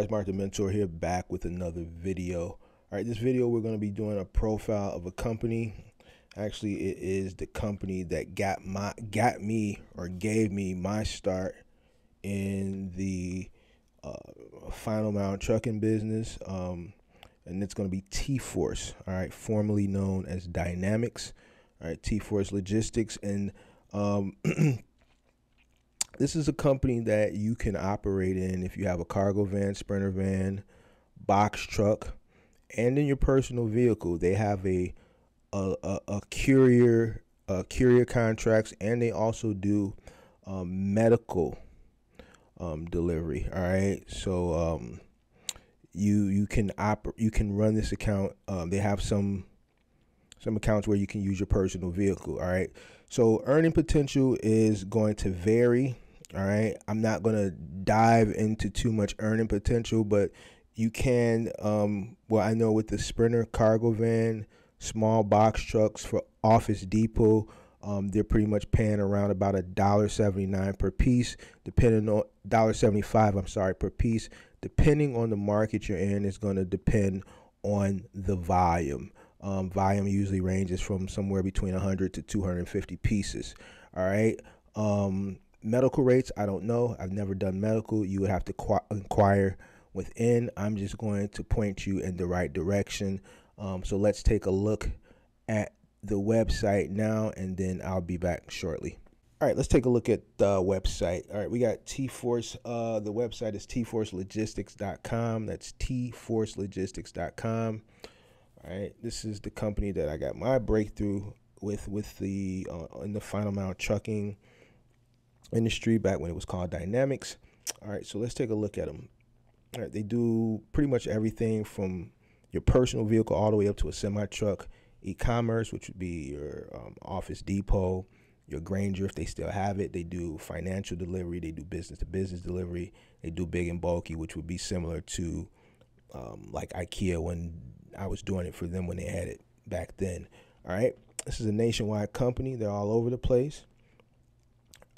guys, Mark the Mentor here, back with another video. All right, this video we're going to be doing a profile of a company. Actually, it is the company that gave me my start in the final mile trucking business, and it's going to be TForce. All right, formerly known as Dynamics. All right, TForce Logistics, and this is a company that you can operate in if you have a cargo van, Sprinter van, box truck, and in your personal vehicle. They have a courier contracts, and they also do medical delivery. All right, so you can run this account. They have some accounts where you can use your personal vehicle. All right, so earning potential is going to vary. All right, I'm not going to dive into too much earning potential, but you can, well, I know with the Sprinter, cargo van, small box trucks for Office Depot, they're pretty much paying around about $1.79 per piece, depending on $1.75, I'm sorry, per piece. Depending on the market you're in, it's going to depend on the volume. Volume usually ranges from somewhere between 100 to 250 pieces. All right. Medical rates, I don't know. I've never done medical. You would have to inquire within. I'm just going to point you in the right direction. So let's take a look at the website now, and then I'll be back shortly. All right, let's take a look at the website. All right, we got TForce. The website is tforcelogistics.com. That's tforcelogistics.com. All right, this is the company that I got my breakthrough with the in the final mile trucking industry back when it was called Dynamics. All right, so let's take a look at them. All right, they do pretty much everything from your personal vehicle all the way up to a semi truck, e-commerce, which would be your Office Depot, your Grainger if they still have it. They do financial delivery, they do business to business delivery, they do big and bulky, which would be similar to like IKEA when I was doing it for them when they had it back then. All right, this is a nationwide company. They're all over the place.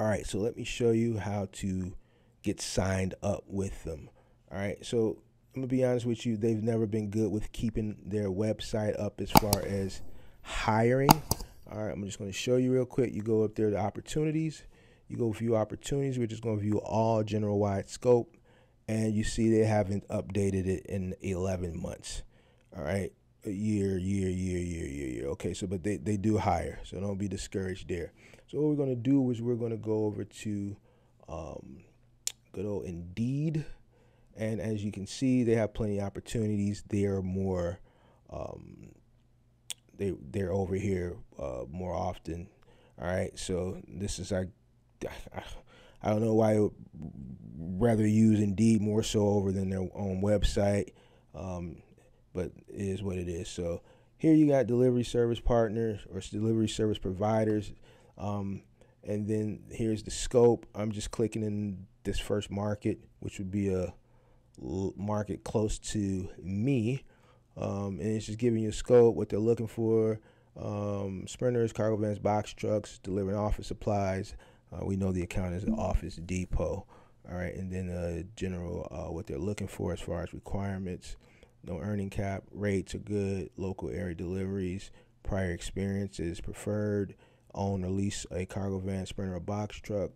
All right, so let me show you how to get signed up with them. All right, so I'm gonna be honest with you, they've never been good with keeping their website up as far as hiring. All right, I'm just going to show you real quick. You go up there to opportunities, you go view opportunities. We're just going to view all general wide scope, and you see they haven't updated it in 11 months. All right, a year. Okay, so but they do hire, so don't be discouraged there. So what we're going to do is we're going to go over to good old Indeed, and as you can see, they have plenty of opportunities. They are more they're over here more often. All right, so this is our. I don't know why I would rather use Indeed more so over than their own website, but it is what it is. So here you got delivery service partners or delivery service providers, and then here's the scope. I'm just clicking in this first market, which would be a market close to me, and it's just giving you a scope, what they're looking for, Sprinters, cargo vans, box trucks, delivering office supplies. We know the account is the Office Depot. All right, and then general what they're looking for as far as requirements. No earning cap, rates are good, local area deliveries, prior experiences preferred, own or lease a cargo van, Sprinter, or box truck.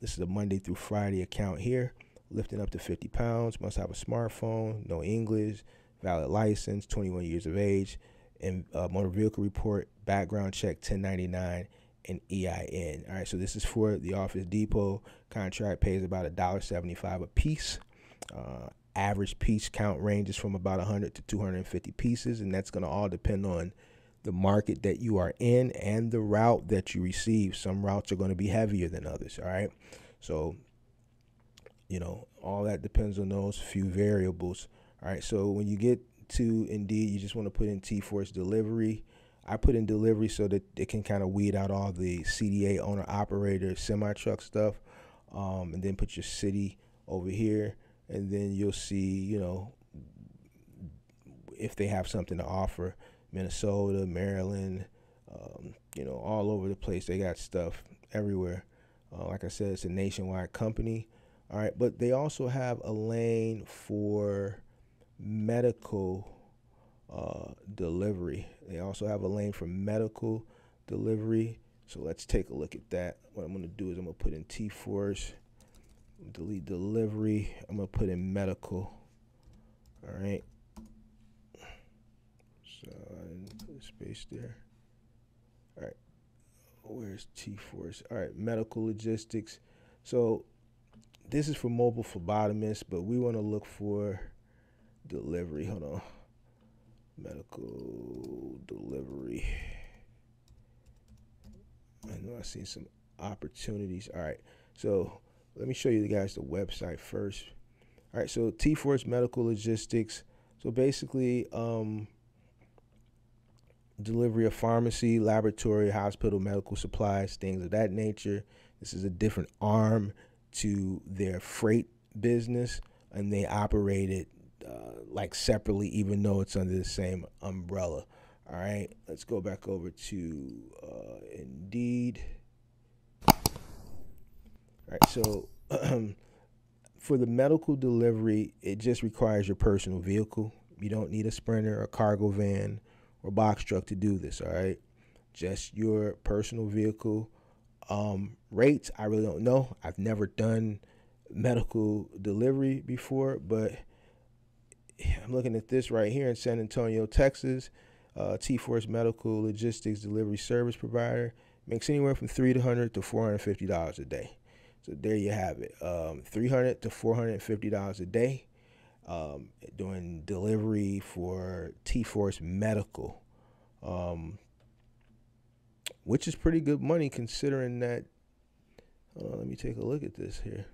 This is a Monday through Friday account here. Lifting up to 50 pounds, must have a smartphone, no English, valid license, 21 years of age, and motor vehicle report, background check, 1099, and EIN. All right, so this is for the Office Depot. Contract pays about $1.75 a piece. Average piece count ranges from about 100 to 250 pieces, and that's going to all depend on the market that you are in and the route that you receive. Some routes are going to be heavier than others. All right, so you know all that depends on those few variables. All right, so when you get to Indeed, you just want to put in TForce delivery. I put in delivery so that it can kind of weed out all the CDA, owner operator, semi truck stuff, and then put your city over here. And then you'll see, you know, if they have something to offer. Minnesota, Maryland, you know, all over the place. They got stuff everywhere. Like I said, it's a nationwide company. All right, but they also have a lane for medical delivery. They also have a lane for medical delivery. So let's take a look at that. What I'm going to do is I'm going to put in TForce, delete delivery. I'm going to put in medical. All right. So I didn't put a space there. All right. Where's TForce? All right, medical logistics. So this is for mobile phlebotomists, but we want to look for delivery. Hold on. Medical delivery. I know I've seen some opportunities. All right, so let me show you guys the website first. All right, so TForce Medical Logistics. So basically, delivery of pharmacy, laboratory, hospital, medical supplies, things of that nature. This is a different arm to their freight business, and they operate it like separately, even though it's under the same umbrella. All right, let's go back over to Indeed. All right, so for the medical delivery, it just requires your personal vehicle. You don't need a Sprinter or cargo van or box truck to do this, all right? Just your personal vehicle. Rates, I really don't know. I've never done medical delivery before, but I'm looking at this right here in San Antonio, Texas. TForce Medical Logistics delivery service provider makes anywhere from $300 to $450 a day. So there you have it, $300 to $450 a day doing delivery for TForce Medical, which is pretty good money considering that. Hold on, let me take a look at this here.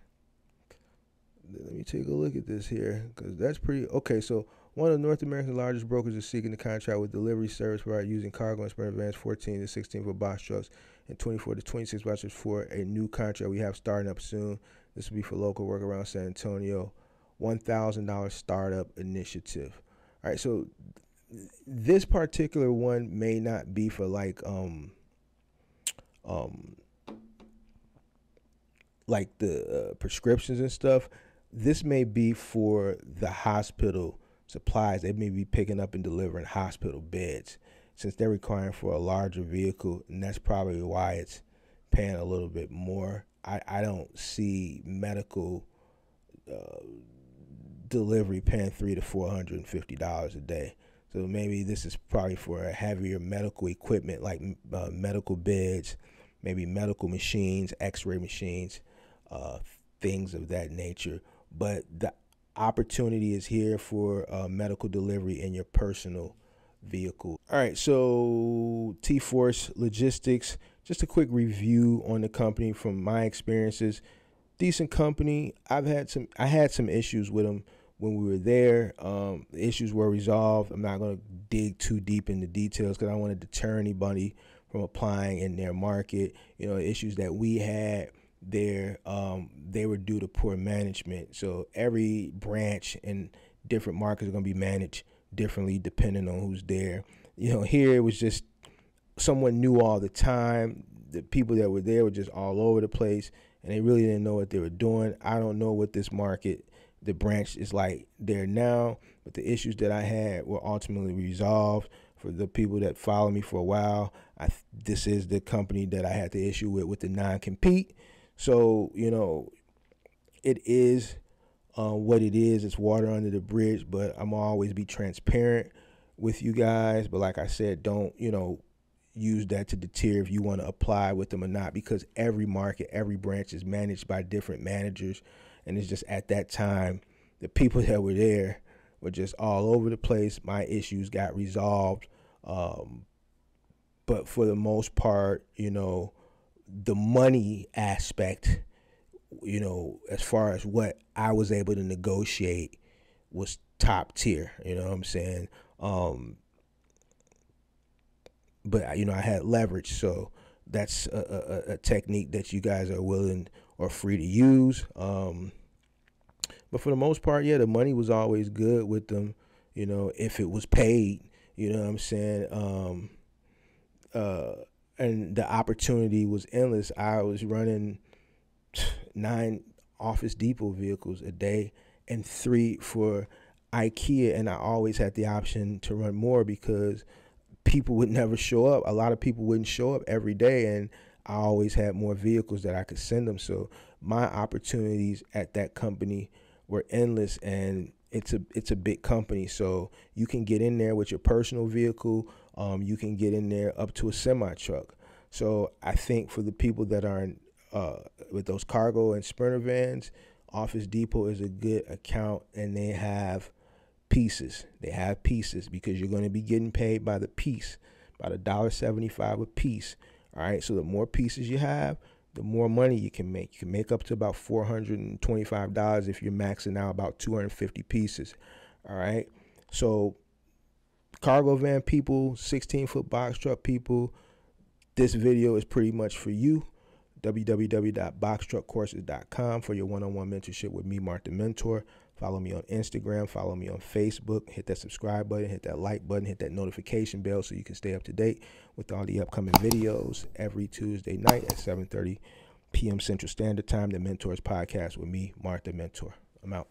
Let me take a look at this here because that's pretty okay. So one of North America's largest brokers is seeking to contract with delivery service provider using cargo and Sprinter vans, 14 to 16 foot box trucks, and 24 to 26 box trucks for a new contract we have starting up soon. This will be for local work around San Antonio, $1,000 startup initiative. All right, so this particular one may not be for like the prescriptions and stuff. This may be for the hospital supplies. They may be picking up and delivering hospital beds since they're requiring for a larger vehicle, and that's probably why it's paying a little bit more. I don't see medical delivery paying $300 to $450 a day. So maybe this is probably for a heavier medical equipment like medical beds, maybe medical machines, x-ray machines, things of that nature. But the opportunity is here for medical delivery in your personal vehicle. All right, so TForce Logistics, just a quick review on the company from my experiences. Decent company. I had some issues with them when we were there. The issues were resolved. I'm not going to dig too deep into details because I don't want to deter anybody from applying in their market. You know, issues that we had there, they were due to poor management. So every branch and different markets are going to be managed differently depending on who's there. You know, here it was just someone new all the time. The people that were there were just all over the place, and they really didn't know what they were doing. I don't know what this market, the branch is like there now, but the issues that I had were ultimately resolved. For the people that follow me for a while, this is the company that I had the issue with the non-compete. So, you know, it is what it is. It's water under the bridge, but I'm always be transparent with you guys. But like I said, don't, you know, use that to deter if you want to apply with them or not, because every market, every branch is managed by different managers. And it's just at that time, the people that were there were just all over the place. My issues got resolved. But for the most part, you know, the money aspect, you know, as far as what I was able to negotiate was top tier, you know what I'm saying? But, you know, I had leverage. So that's a technique that you guys are willing or free to use. But for the most part, yeah, the money was always good with them, you know, if it was paid, you know what I'm saying? And the opportunity was endless. I was running 9 Office Depot vehicles a day and 3 for IKEA, and I always had the option to run more because people would never show up. A lot of people wouldn't show up every day, and I always had more vehicles that I could send them. So my opportunities at that company were endless, and it's a big company. So you can get in there with your personal vehicle. You can get in there up to a semi truck. So I think for the people that are in, with those cargo and Sprinter vans, Office Depot is a good account, and they have pieces. They have pieces because you're going to be getting paid by the piece, about $1.75 a piece. All right. So the more pieces you have, the more money you can make. You can make up to about $425 if you're maxing out about 250 pieces. All right. So cargo van people, 16-foot box truck people, this video is pretty much for you. www.boxtruckcourses.com for your one-on-one mentorship with me, Mark the Mentor. Follow me on Instagram. Follow me on Facebook. Hit that subscribe button. Hit that like button. Hit that notification bell so you can stay up to date with all the upcoming videos every Tuesday night at 7:30 p.m. Central Standard Time. The Mentors Podcast with me, Mark the Mentor. I'm out.